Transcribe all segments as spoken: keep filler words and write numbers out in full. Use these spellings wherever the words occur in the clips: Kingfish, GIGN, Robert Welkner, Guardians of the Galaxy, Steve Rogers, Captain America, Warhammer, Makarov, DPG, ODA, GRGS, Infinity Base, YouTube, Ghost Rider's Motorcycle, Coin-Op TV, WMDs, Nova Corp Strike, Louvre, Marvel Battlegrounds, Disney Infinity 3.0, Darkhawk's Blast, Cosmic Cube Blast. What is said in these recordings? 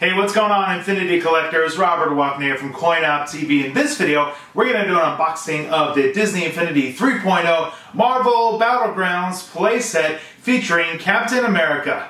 Hey, what's going on, Infinity Collectors? Robert Welkner from Coin-Op T V. In this video, we're going to do an unboxing of the Disney Infinity three point oh Marvel Battlegrounds playset featuring Captain America.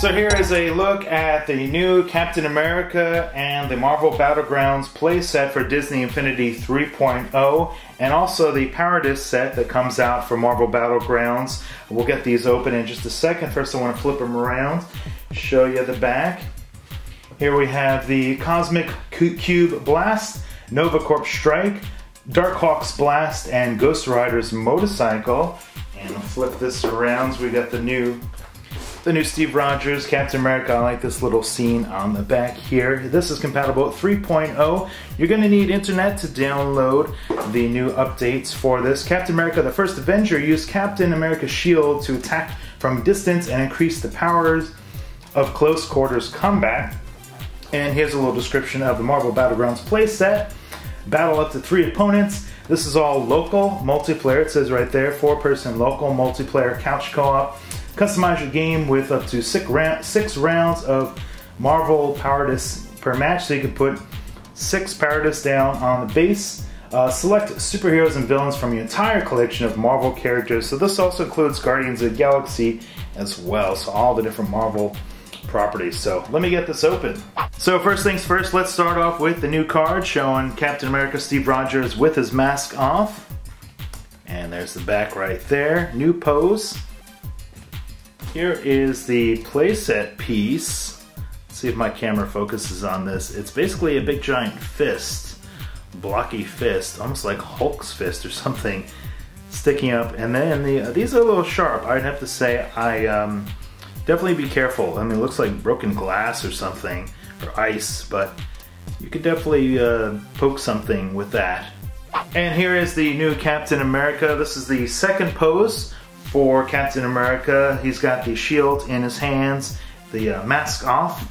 So here is a look at the new Captain America and the Marvel Battlegrounds playset for Disney Infinity three point oh, and also the Power Disc set that comes out for Marvel Battlegrounds. We'll get these open in just a second. First, I want to flip them around, show you the back. Here we have the Cosmic Cube Blast, Nova Corp Strike, Darkhawk's Blast, and Ghost Rider's Motorcycle. And I'll flip this around. We got the new the new Steve Rogers, Captain America. I like this little scene on the back here. This is compatible with three point oh. You're gonna need internet to download the new updates for this. Captain America, the first Avenger, used Captain America's shield to attack from distance and increase the powers of close quarters combat. And here's a little description of the Marvel Battlegrounds playset. Battle up to three opponents. This is all local multiplayer. It says right there, four person local multiplayer couch co-op. Customize your game with up to six, round, six rounds of Marvel Power Discs per match, so you can put six Power Discs down on the base. Uh, select superheroes and villains from your entire collection of Marvel characters. So this also includes Guardians of the Galaxy as well, so all the different Marvel properties. So let me get this open. So first things first, let's start off with the new card showing Captain America Steve Rogers with his mask off. And there's the back right there, new pose. Here is the playset piece. Let's see if my camera focuses on this. It's basically a big giant fist, blocky fist, almost like Hulk's fist or something, sticking up. And then the, these are a little sharp. I'd have to say I um, definitely be careful. I mean, it looks like broken glass or something, or ice, but you could definitely uh, poke something with that. And here is the new Captain America. This is the second pose for Captain America. He's got the shield in his hands, the uh, mask off,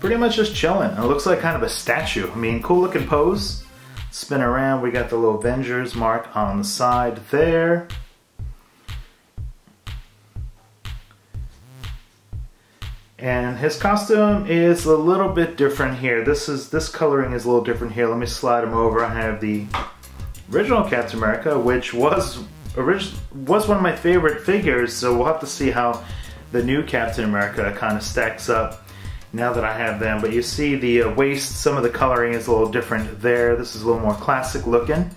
pretty much just chilling. It looks like kind of a statue. I mean, cool looking pose. Spin around, we got the little Avengers mark on the side there. And his costume is a little bit different here. This is this coloring is a little different here. Let me slide him over. I have the original Captain America, which was Original was one of my favorite figures, so we'll have to see how the new Captain America kind of stacks up now that I have them. But you see the uh, waist, some of the coloring is a little different there. This is a little more classic looking.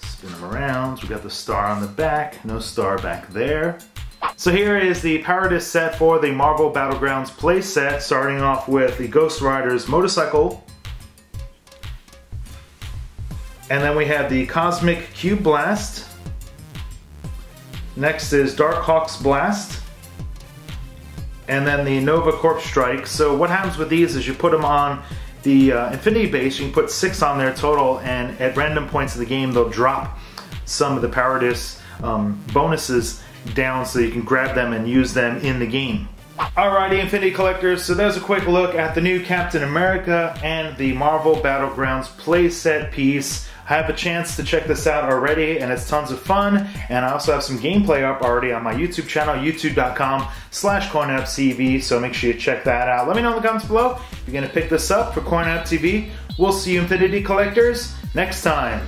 Spin them around. We got the star on the back, no star back there. So here is the Power Disc set for the Marvel Battlegrounds playset, starting off with the Ghost Rider's Motorcycle. And then we have the Cosmic Cube Blast. Next is Darkhawk's Blast. And then the Nova Corp Strike. So what happens with these is you put them on the uh, Infinity Base. You can put six on there total, and at random points of the game, they'll drop some of the Power Disc um, bonuses down so you can grab them and use them in the game. Alrighty, Infinity Collectors, so there's a quick look at the new Captain America and the Marvel Battlegrounds playset piece. I have a chance to check this out already, and it's tons of fun, and I also have some gameplay up already on my YouTube channel, youtube dot com slash coin op T V, so make sure you check that out. Let me know in the comments below if you're going to pick this up for Coin-Op T V. We'll see you, Infinity Collectors, next time.